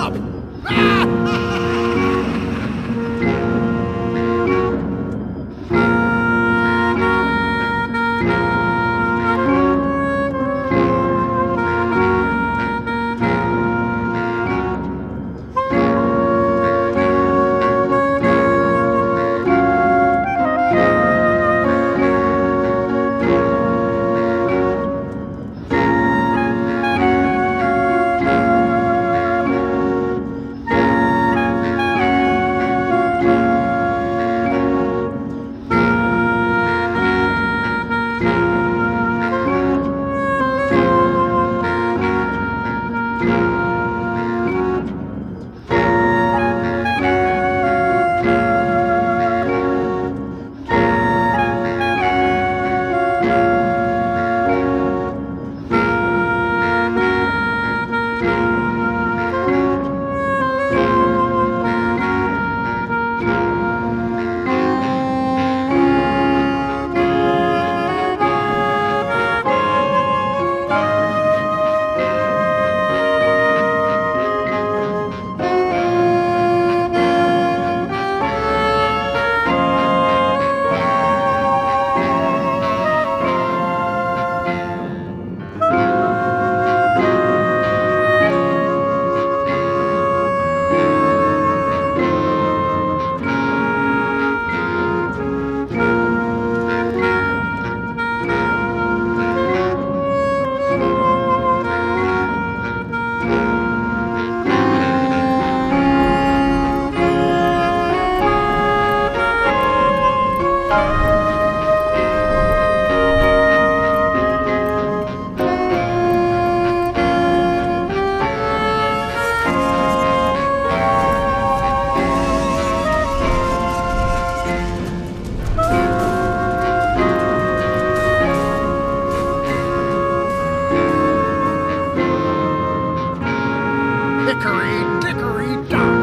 up! Hickory dickory dock!